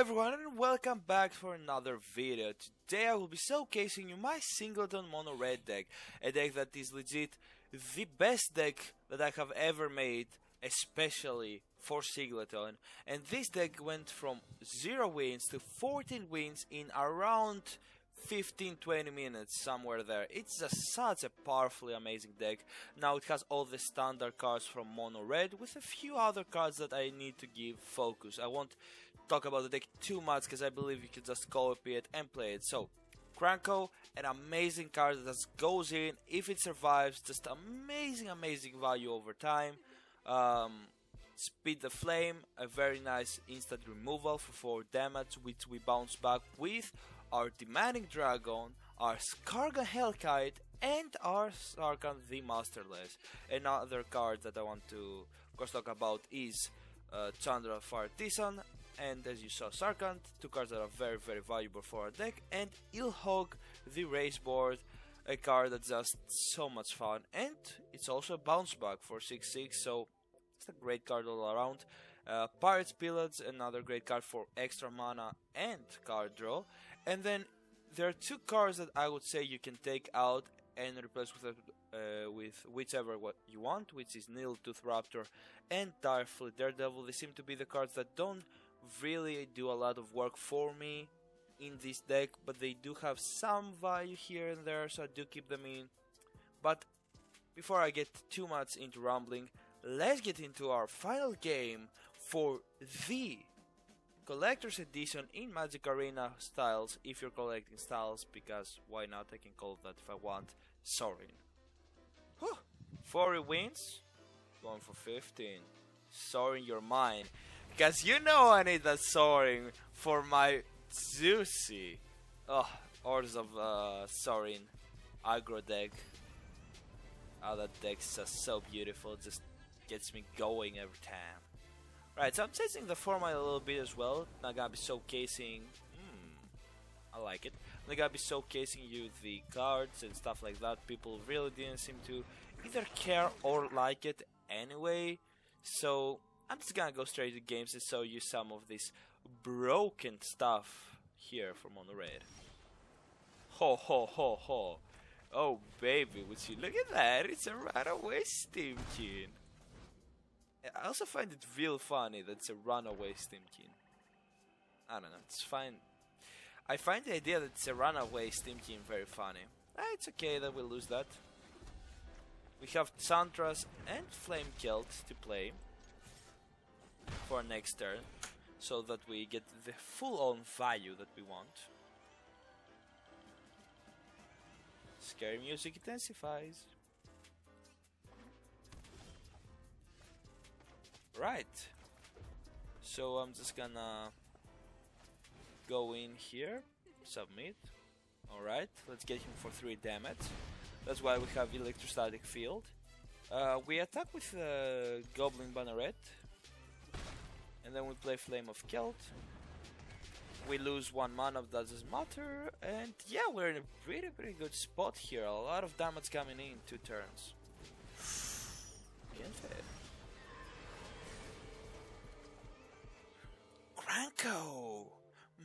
Hello everyone and welcome back for another video. Today I will be showcasing you my Singleton Mono Red deck, a deck that is legit the best deck that I have ever made, especially for Singleton. And this deck went from 0 wins to 14 wins in around 15-20 minutes, somewhere there. It's just such a powerfully amazing deck. Now it has all the standard cards from Mono Red with a few other cards that I need to give focus. I won't talk about the deck too much because I believe you can just copy it and play it. So Krenko, an amazing card that just goes in. If it survives, just amazing value over time. Speed the Flame, a very nice instant removal for 4 damage, which we bounce back with our Demanding Dragon, our Skarrgan Hellkite, and our Sarkhan the Masterless. Another card that I want to, of course, talk about is Chandra Fire Artisan, and as you saw, Sarkhan, two cards that are very valuable for our deck, and Ilharg the Raze-Boar, a card that's just so much fun, and it's also a bounce back for 6/6, so it's a great card all around. Pirate's Pillage, another great card for extra mana and card draw. And then there are two cards that I would say you can take out and replace with whichever what you want, which is Needle Tooth Raptor and Dire Fleet Daredevil. They seem to be the cards that don't really do a lot of work for me in this deck, but they do have some value here and there, so I do keep them in. But before I get too much into rambling, let's get into our final game for the Collector's Edition in Magic Arena styles, if you're collecting styles, because why not? I can call that if I want. Sorin. 4 wins, going for 15. Sorin, you're mine. Because you know I need that Sorin for my juicy Orders of Sorin aggro deck. Oh, that deck's just so beautiful, it just gets me going every time. Right, so I'm changing the format a little bit as well. I'm gonna be showcasing, I like it. I'm gonna be showcasing you the cards and stuff like that. People really didn't seem to either care or like it anyway. So I'm just gonna go straight to games and show you some of this broken stuff here from Mono Red. Ho ho ho ho. Oh baby, would you look at that? It's a Runaway Steamkin. I also find it real funny that it's a Runaway Steamkin. I don't know, it's fine. I find the idea that it's a Runaway Steamkin very funny. It's okay that we lose that. We have Chandra's and Flame of Keld to play for next turn, so that we get the full-on value that we want. Scary music intensifies. Right, so I'm just gonna go in here, submit. Alright, let's get him for 3 damage. That's why we have Electrostatic Field. We attack with Goblin Banneret, and then we play Flame of Keld. We lose 1 mana, that doesn't matter, and yeah, we're in a pretty good spot here. A lot of damage coming in 2 turns. Krenko!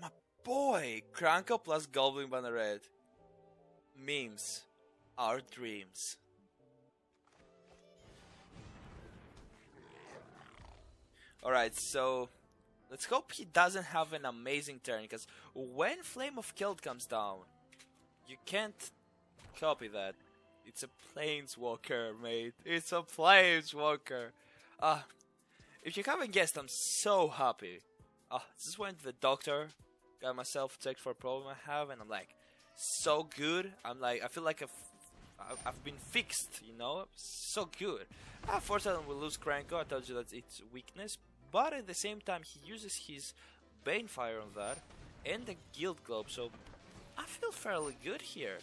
My boy! Krenko plus Goblin Banneret. Memes. Our dreams. Alright, so let's hope he doesn't have an amazing turn, because when Flame of Keld comes down, you can't copy that. It's a Planeswalker, mate. It's a Planeswalker. If you haven't guessed, I'm so happy. Just went to the doctor, got myself checked for a problem I have, and I'm like, so good. I'm like, I feel like I've been fixed, you know, so good. Unfortunately, we lose Krenko. I told you that's its weakness, but at the same time, he uses his Banefire on that and the Guild Globe, so I feel fairly good here.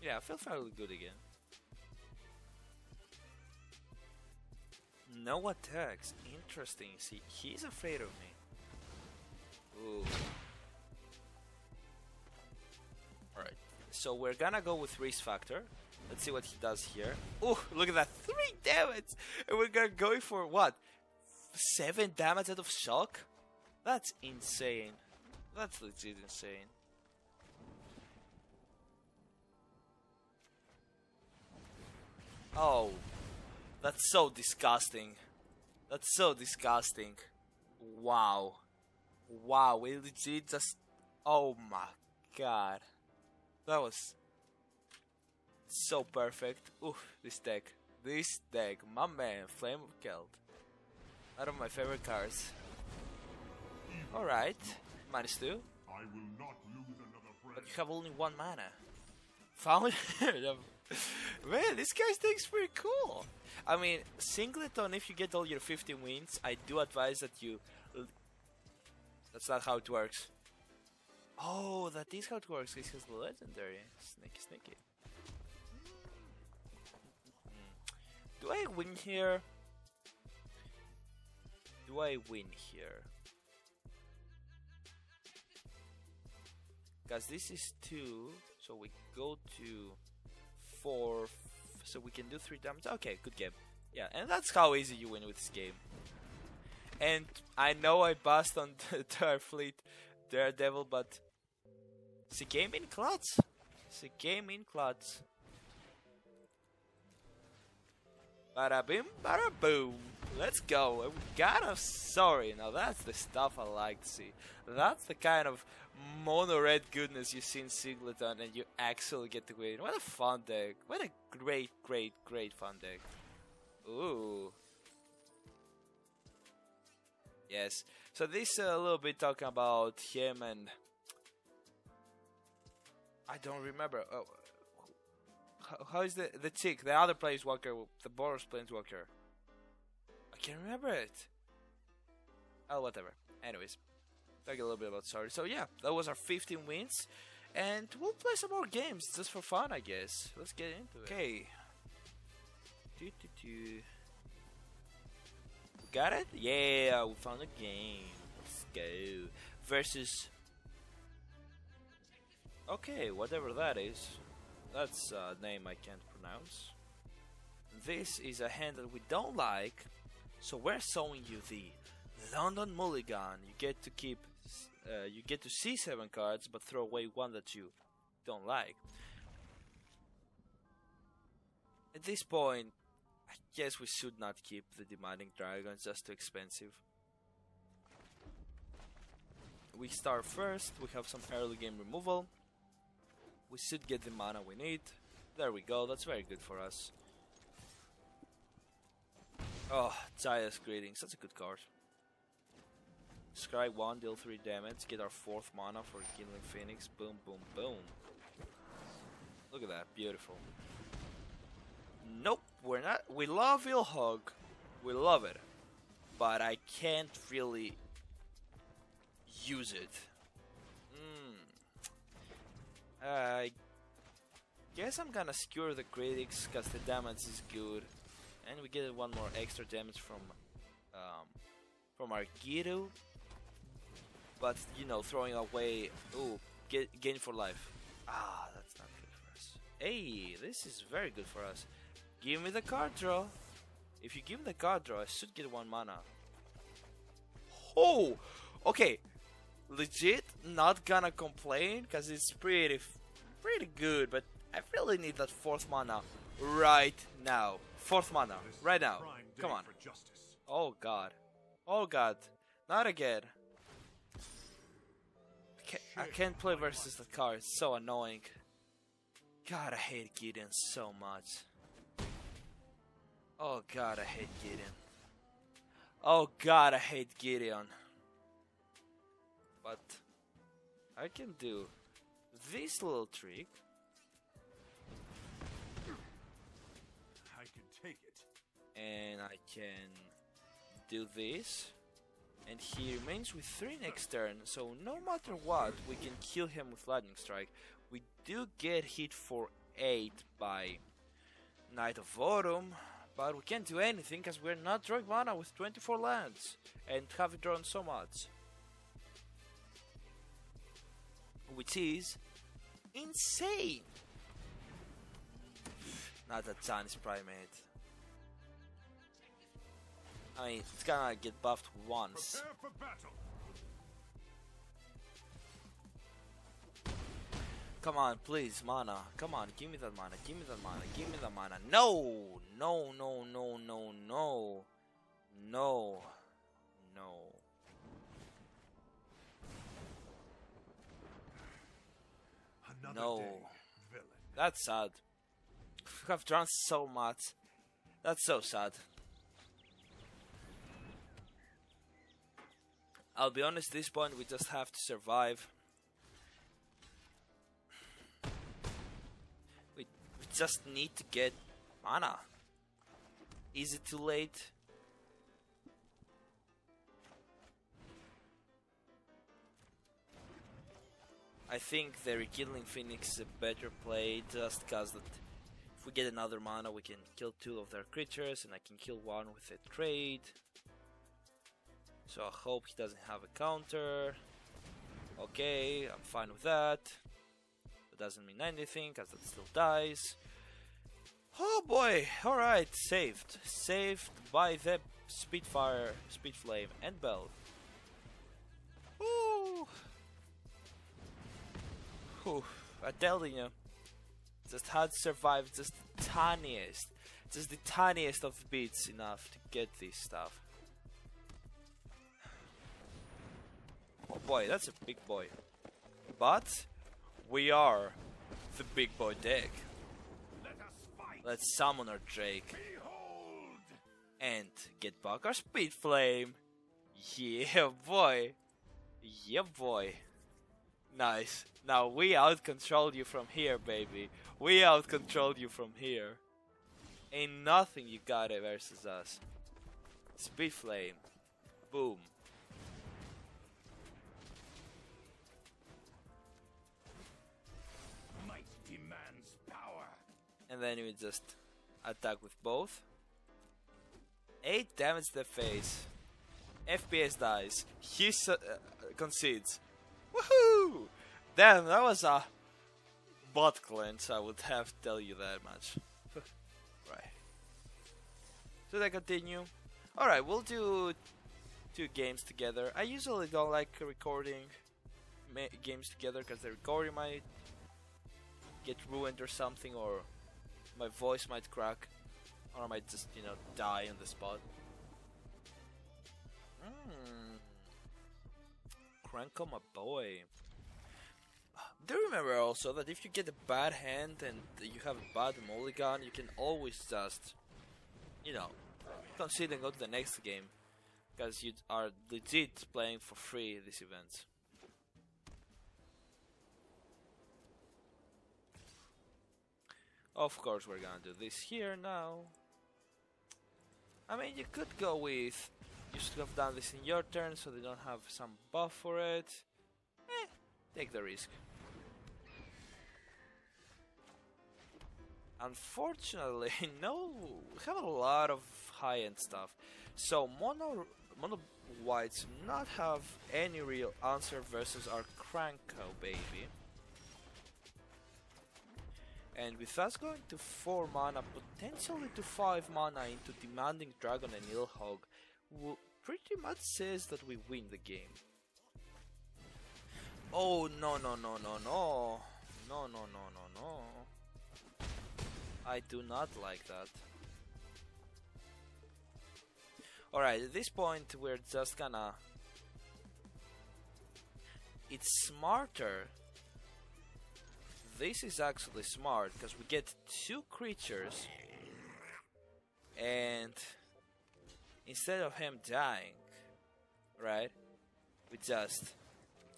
Yeah, I feel fairly good again. No attacks. Interesting. See, he's afraid of me. Ooh. Alright. So we're gonna go with Risk Factor. Let's see what he does here. Ooh, look at that. 3 damage! And we're gonna go for what? 7 damage out of shock? That's insane. That's legit insane. Oh, that's so disgusting. That's so disgusting. Wow. Wow, we legit just... Oh my god. That was... so perfect. Oof, this deck. This deck. My man, Flame of Keld. One of my favorite cards. Alright. -2. I will not lose another friend. But you have only 1 mana. Found it. Man, this guy's deck's pretty cool. I mean, Singleton, if you get all your 50 wins, I do advise that you... That's not how it works. Oh, that is how it works. This is legendary. Sneaky, sneaky. Do I win here? Do I win here? Because this is 2, so we go to 4, so we can do 3 damage. Okay, good game. Yeah, and that's how easy you win with this game. And I know I bust on Dire Fleet Daredevil, but it's a game in clutch. It's a game in clutch. Bada bim, bada boom. Let's go. And we got a Sorin. Now that's the stuff I like to see. That's the kind of mono red goodness you see in Singleton, and you actually get to win. What a fun deck. What a great, great, great fun deck. Ooh. Yes. So this a little bit talking about him and... I don't remember. Oh. How is the chick, the other planeswalker, the Boros planeswalker? I can't remember it. Oh, whatever. Anyways, talking a little bit about Sorin. So yeah, that was our 15 wins, and we'll play some more games just for fun, I guess. Let's get into it. Okay. Got it? Yeah, we found a game. Let's go. Versus. Okay, whatever that is. That's a name I can't pronounce. This is a hand that we don't like, so we're showing you the London Mulligan. You get to keep, you get to see 7 cards, but throw away 1 that you don't like. At this point, I guess we should not keep the Demanding Dragon, it's just too expensive. We start first, we have some early game removal. We should get the mana we need. There we go, that's very good for us. Oh, Jaya's Greeting, that's a good card. Scry 1, deal 3 damage, get our 4th mana for Kindling Phoenix. Boom, boom, boom. Look at that, beautiful. Nope, we're not. We love Ilharg, we love it. But I can't really use it. I guess I'm gonna Skewer the Critics because the damage is good, and we get 1 more extra damage from our Gideon. But you know, throwing away, ooh, gain for life. Ah, that's not good for us. Hey, this is very good for us. Give me the card draw. If you give me the card draw, I should get 1 mana. Oh, okay. Legit, not gonna complain because it's pretty good, but I really need that 4th mana right now. 4th mana right now. Come on. Oh god. Oh god. Not again. I can't play versus the card. It's so annoying. God, I hate Gideon so much. Oh god, I hate Gideon. Oh god, I hate Gideon. But I can do this little trick. I can take it. And I can do this. And he remains with 3 next turn. So no matter what, we can kill him with Lightning Strike. We do get hit for 8 by Knight of Vorum. But we can't do anything because we're not drawing mana with 24 lands. And haven't drawn so much. Which is insane. Not a Chinese primate. I mean, it's gonna get buffed once. Come on, please, mana. Come on, give me that mana. Give me that mana. Give me that mana. No! No, no, no, no, no. No. No. Another no. Day, that's sad. You have drawn so much. That's so sad. I'll be honest, at this point we just have to survive. We just need to get mana. Is it too late? I think the Rekindling Phoenix is a better play just because that if we get another mana we can kill two of their creatures and I can kill one with a trade. So I hope he doesn't have a counter. Okay, I'm fine with that. That doesn't mean anything because that still dies. Oh boy, alright, saved. Saved by the Spitfire, Spitflame and Bell. Ooh! I'm telling you, just had survived just the tiniest, of beats enough to get this stuff. Oh boy, that's a big boy. But we are the big boy deck. Let's summon our Drake. Behold. And get back our Speed Flame. Yeah boy. Yeah boy. Nice. Now we outcontrol you from here, baby. We outcontrol you from here. Ain't nothing you got it versus us. Speed Flame. Boom. Might demands power. And then you just attack with both. 8 damage to the face. FPS dies. He concedes. Woohoo! Damn, that was a butt cleanse, I would have to tell you that much. Right. Should I continue? Alright, we'll do 2 games together. I usually don't like recording games together because the recording might get ruined or something, or my voice might crack, or I might just, you know, die on the spot. Krenko, my boy. Do remember also that if you get a bad hand and you have a bad mulligan, you can always just, you know, concede and go to the next game, because you are legit playing for free this event. Of course we're gonna do this here now. I mean, you could go with... You should have done this in your turn, so they don't have some buff for it. Eh, take the risk. Unfortunately, no, we have a lot of high-end stuff. So mono whites not have any real answer versus our Krenko, baby. And with us going to 4 mana, potentially to 5 mana into Demanding Dragon and Ilharg, pretty much says that we win the game. Oh no no no no no no no no no no! I do not like that. Alright, at this point we're just gonna... It's smarter. This is actually smart because we get 2 creatures and... Instead of him dying, right, we just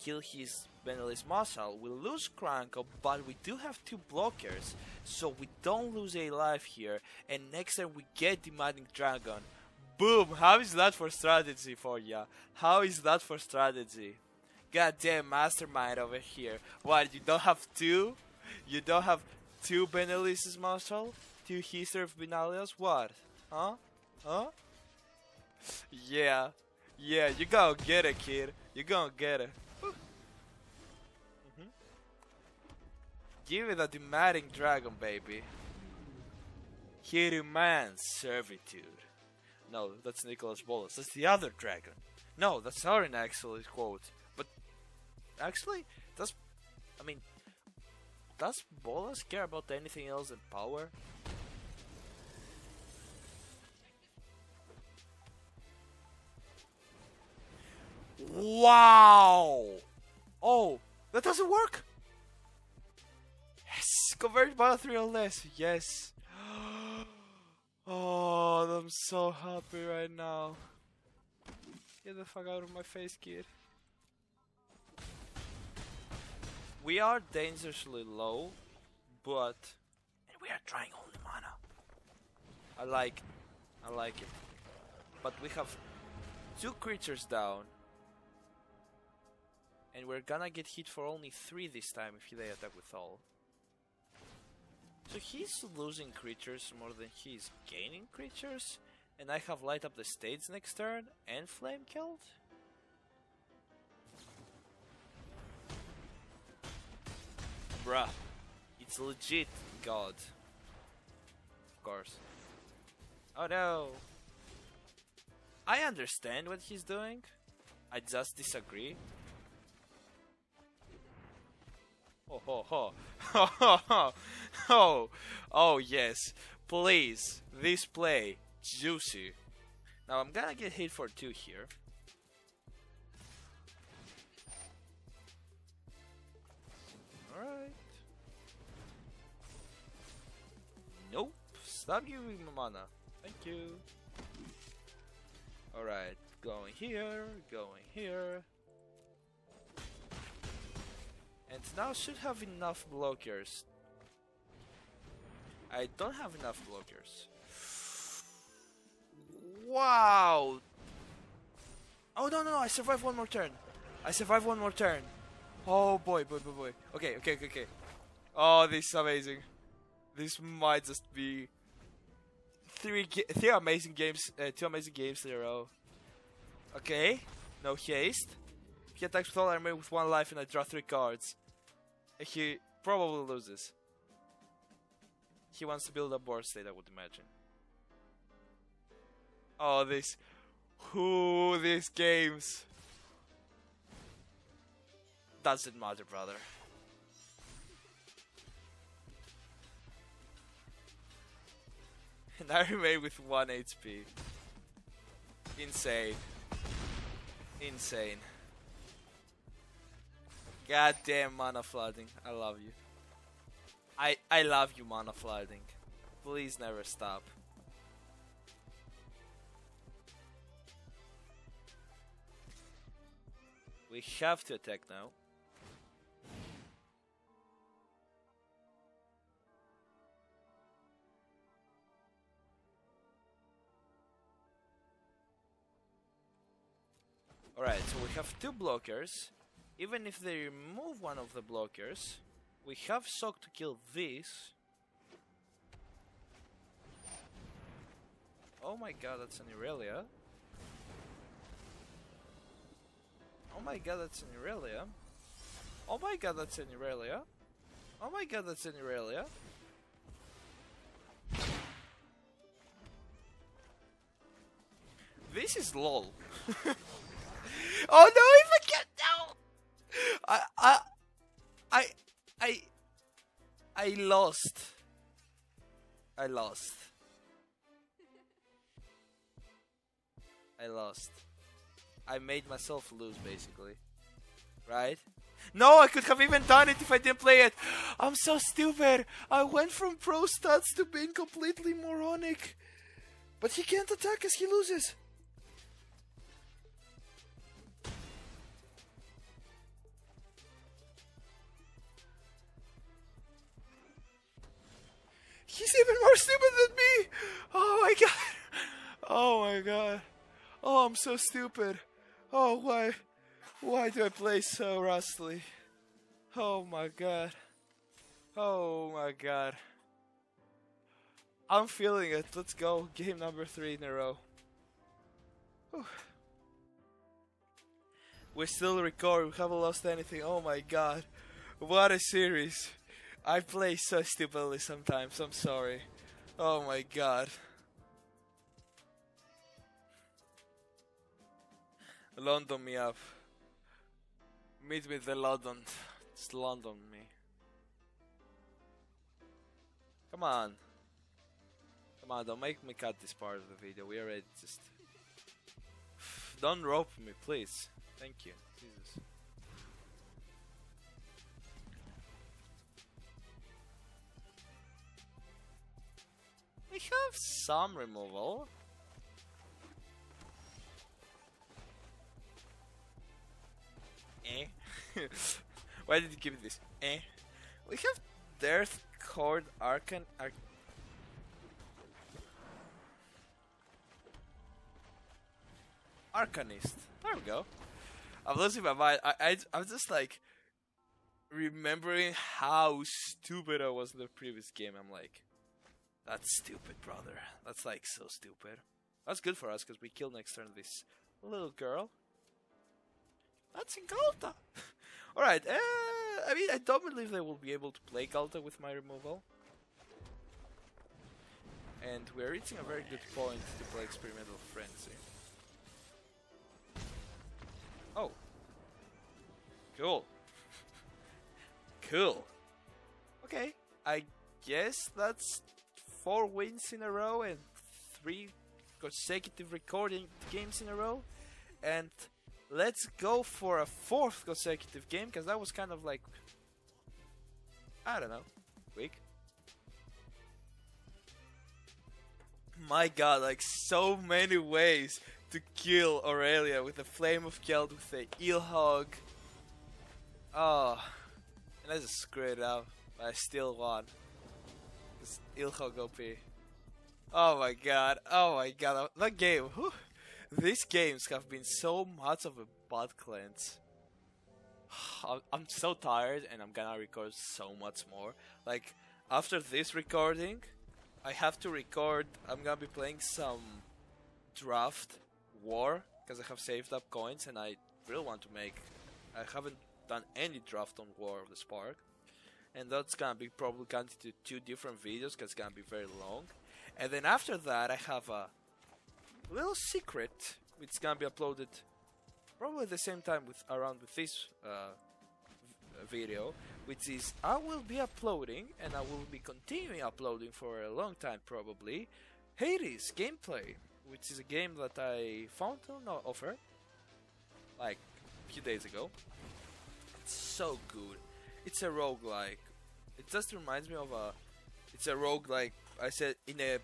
kill his Beneless Marshal. We lose Krenko, but we do have 2 blockers, so we don't lose a life here, and next time we get Demanding Dragon. Boom! How is that for strategy for ya? How is that for strategy? Goddamn mastermind over here. What, you don't have 2? You don't have 2 Beneless Marshal? 2 History of Benalias? What? Huh? Huh? Yeah, yeah, you gonna get it, kid. You gonna get it. Give it a Demanding Dragon, baby. Human Servitude. No, that's Nicholas Bolas. That's the other dragon. No, that's Sorin, actually, quote. But actually, does, I mean, does Bolas care about anything else than power? Wow! Oh, that doesn't work? Yes! Converted by 3 or less, yes! Oh, I'm so happy right now. Get the fuck out of my face, kid. We are dangerously low, but... and we are trying only mana. I like it. But we have two creatures down. And we're gonna get hit for only 3 this time if they attack with all. So he's losing creatures more than he's gaining creatures. And I have Light Up the Stage next turn and Flame Keld. Bruh. It's legit, God. Of course. Oh no. I understand what he's doing. I just disagree. Oh ho ho. Ho ho ho. Oh. Oh yes. Please. This play. Juicy. Now I'm gonna get hit for 2 here. Alright. Nope. Stop giving me mana. Thank you. Alright. Going here. Going here. And now should have enough blockers. I don't have enough blockers. Wow! Oh no no no! I survived one more turn. I survived one more turn. Oh boy boy boy boy. Okay okay okay okay. Oh, this is amazing. This might just be three amazing games. 2 amazing games in a row. Okay. No haste. He attacks with all armor with 1 life and I draw 3 cards. He probably loses. He wants to build a board state, I would imagine. Oh, this... Who these games? Doesn't matter, brother. And I remain with 1 HP. Insane. Insane. God damn mana flooding, I love you. I love you, mana flooding. Please never stop. We have to attack now. Alright, so we have 2 blockers. Even if they remove one of the blockers, we have Sock to kill this. Oh my god, that's an Irelia. Oh my god, that's an Irelia. Oh my god, that's an Irelia. Oh my god, that's an Irelia. This is lol. Oh no, if I can't. I lost. I lost. I lost. I made myself lose, basically. Right? No, I could have even done it if I didn't play it. I'm so stupid. I went from pro stats to being completely moronic. But he can't attack us. He loses. He's even more stupid than me! Oh my god! Oh my god! Oh, I'm so stupid! Oh, why do I play so rustily? Oh my god! Oh my god! I'm feeling it. Let's go. Game number 3 in a row. Whew. We still record. We haven't lost anything. Oh my god! What a series! I play so stupidly sometimes, I'm sorry. Oh my god. London me up. Meet with the London. It's London me. Come on. Come on, don't make me cut this part of the video. We already just... Don't rope me, please. Thank you. Jesus. We have some removal. Eh? Why did you give this? Eh? We have Death Cord Arcane... Arcanist. There we go. I'm losing my mind. I'm just like... Remembering how stupid I was in the previous game. I'm like... That's stupid, brother. That's like so stupid. That's good for us because we kill next turn this little girl. That's in Galta. Alright, I mean, I don't believe they will be able to play Galta with my removal. And we're reaching a very good point to play Experimental Frenzy. Oh. Cool. Cool. Okay, I guess that's 4 wins in a row and 3 consecutive recording games in a row. And... let's go for a 4th consecutive game, because that was kind of like, I don't know, weak. My god, like so many ways to kill Irelia with the Flame of Keld, with the Ilharg. Oh, and I just screwed it up, but I still won. This Ilharg OP. Oh my god, that game, whew. These games have been so much of a butt cleanse. I'm so tired and I'm gonna record so much more. Like, after this recording, I have to record... I'm gonna be playing some draft war, because I have saved up coins and I really want to make... I haven't done any draft on War of the Spark. And that's gonna be probably cut into 2 different videos, because it's gonna be very long. And then after that, I have a... little secret, which is gonna be uploaded probably at the same time with this video, which is I will be uploading, and I will be continuing uploading for a long time probably, Hades gameplay, which is a game that I found on offer like a few days ago. It's so good. It's a roguelike. It just reminds me of a... it's a roguelike, I said in a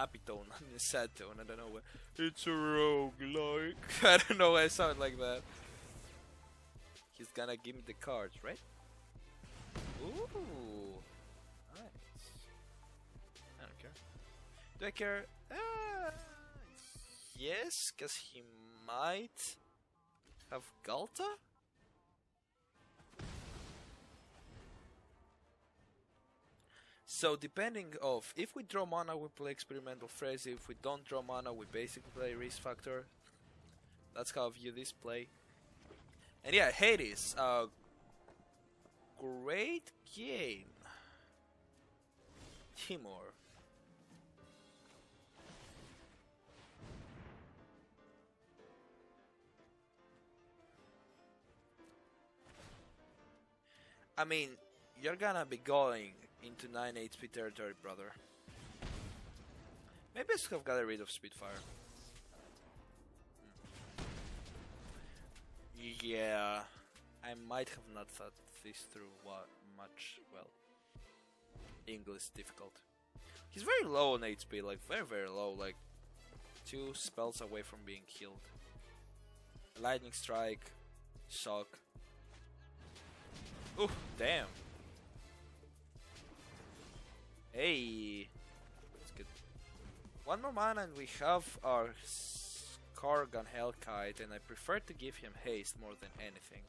happy tone, I mean sad tone, I don't know where. It's a roguelike. I don't know why I sound like that. He's gonna give me the cards, right? Ooh, nice. I don't care. Do I care? Yes, because he might have Galta? So depending of, if we draw mana we play Experimental Frenzy, if we don't draw mana we basically play Risk Factor. That's how I view this play. And yeah, Hades, great game. Timor. I mean, you're gonna be going into 9 HP territory, brother. Maybe I should have gotten rid of Spitfire. Yeah, I might have not thought this through much. Well, English difficult. He's very low on HP, like very low, like 2 spells away from being killed. Lightning Strike, Shock. Ooh, damn. Hey, that's good. 1 more mana and we have our Skarrgan Hellkite, and I prefer to give him haste more than anything.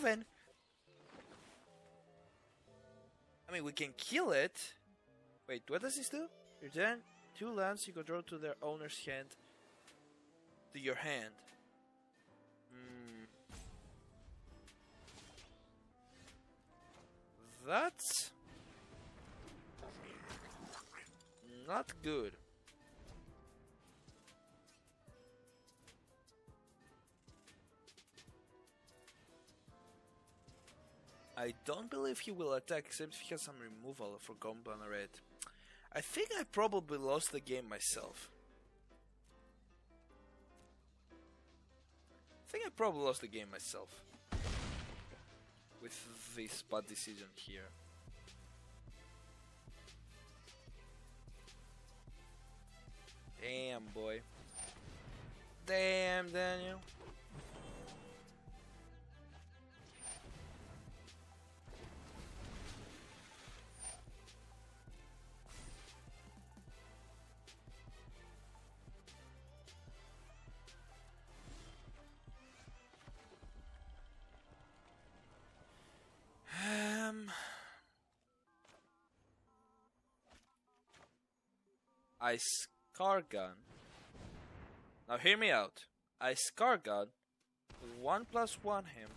7/7. I mean, we can kill it. Wait, what does this do? Return 2 lands you control to their owner's hand, to your hand. That's Not good. I don't believe he will attack, except if he has some removal for Goblin Banneret. I think I probably lost the game myself. With this bad decision here. Damn, boy. Damn, Daniel. I Skarrgan. Now hear me out. I Skarrgan 1/1 him.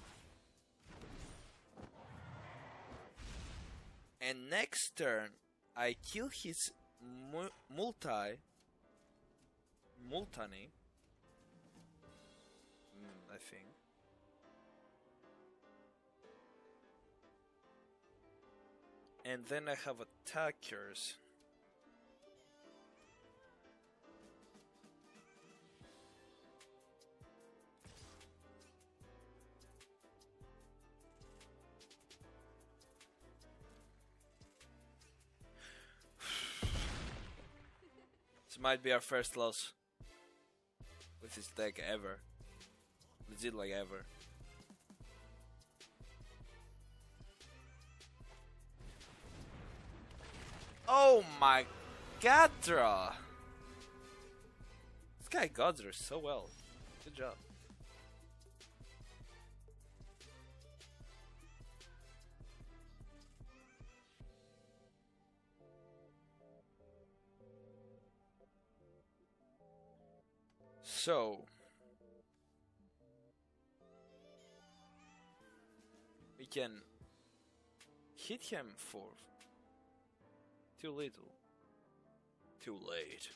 And next turn I kill his Multani. I think. And then I have attackers. This might be our first loss with this deck ever. Legit, like ever. Oh my Godra! This guy Godra so well. Good job. So we can hit him for too little, too late.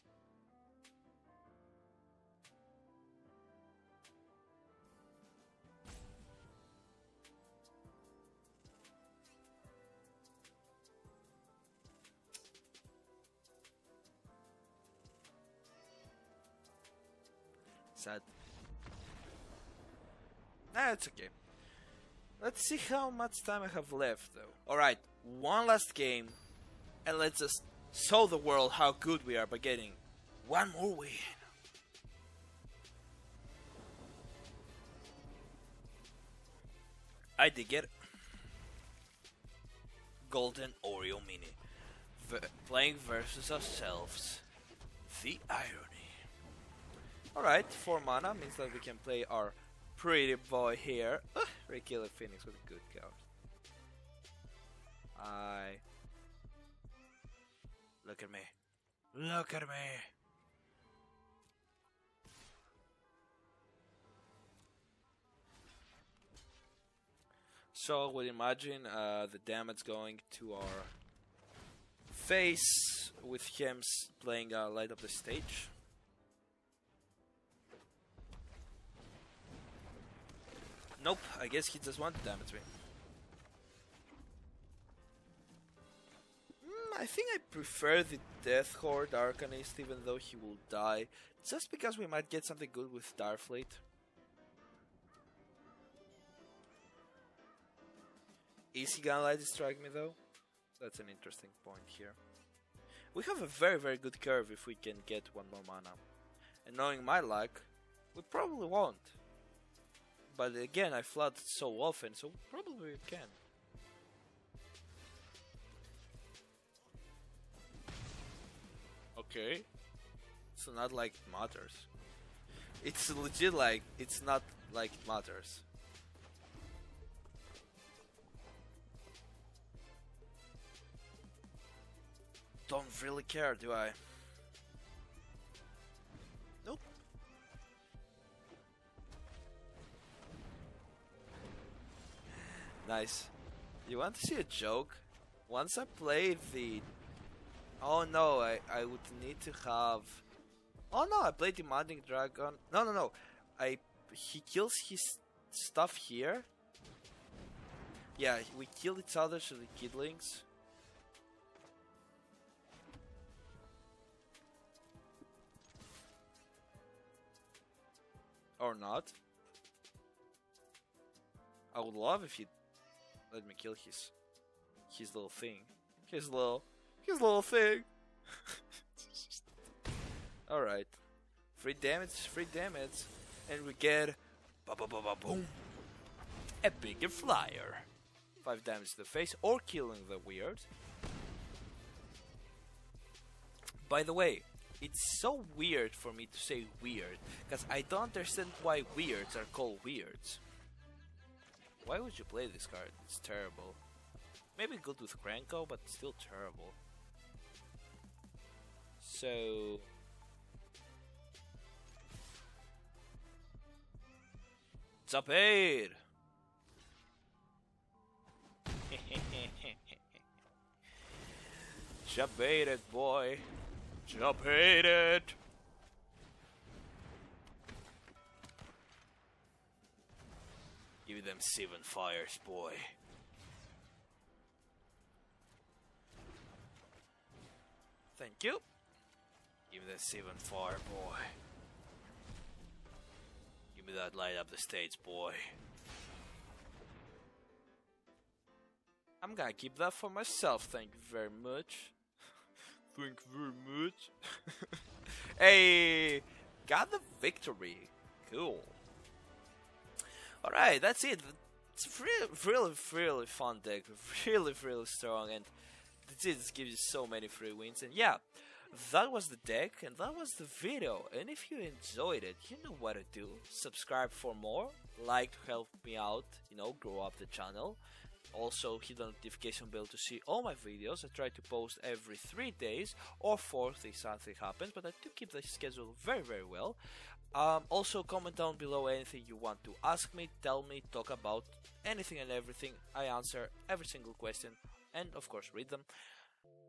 Sad. Nah, it's okay. Let's see how much time I have left, though. Alright, one last game. And let's just show the world how good we are by getting one more win. I did get Golden Oreo Mini. Playing versus ourselves. The irony. Alright, 4 mana means that we can play our pretty boy here. Rekindling Phoenix with a good card. Look at me. Look at me. So I would imagine the damage going to our face with him playing Light Up the Stage. Nope, I guess he just wanted to damage me. I think I prefer the Death Horde Arcanist, even though he will die, just because we might get something good with Dire Fleet. Is he gonna Lightning Strike me though? That's an interesting point here. We have a very good curve if we can get one more mana. And knowing my luck, we probably won't. But again, I flood so often, so probably we can. Okay, so not like it matters. It's legit like it's not like it matters. Don't really care, do I? Nope. Nice. You want to see a joke? Once I played the Oh no, I would need to have... Oh no, I played Demanding Dragon. No. He kills his stuff here. Yeah, we kill each other, so the kidlings. Or not. I would love if he let me kill his little thing. His little thing. Alright. Free damage. And we get ba-ba-ba-ba-boom. A bigger flyer. 5 damage to the face or killing the weird. By the way, it's so weird for me to say weird, because I don't understand why weirds are called weirds. Why would you play this card? It's terrible. Maybe good with Krenko, but still terrible. So... Zapade! Jabated, boy. Jabated! Give them 7 fires, boy. Thank you. Give me that 7 fire, boy. Give me that light up the stage, boy. I'm gonna keep that for myself, thank you very much. Thank you very much. Hey! Got the victory. Cool. Alright, that's it. It's really fun deck. Really strong, and this gives you so many free wins. And yeah, that was the deck, and that was the video. And if you enjoyed it, you know what to do. Subscribe for more, like to help me out, you know, grow up the channel. Also hit the notification bell to see all my videos. I try to post every 3 days or 4 if something happens, but I do keep the schedule very well. Also comment down below anything you want to ask me, tell me, talk about anything and everything. I answer every single question and of course read them.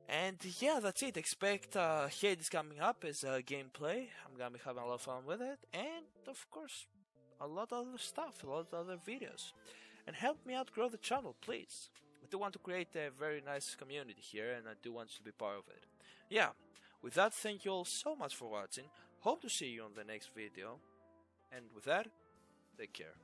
And yeah, that's it. Expect Hades coming up as a gameplay. I'm gonna be having a lot of fun with it, and of course a lot of other stuff, a lot of other videos. And help me out grow the channel, please. I do want to create a very nice community here, and I do want you to be part of it. Yeah, with that, thank you all so much for watching. Hope to see you on the next video, and with that, take care.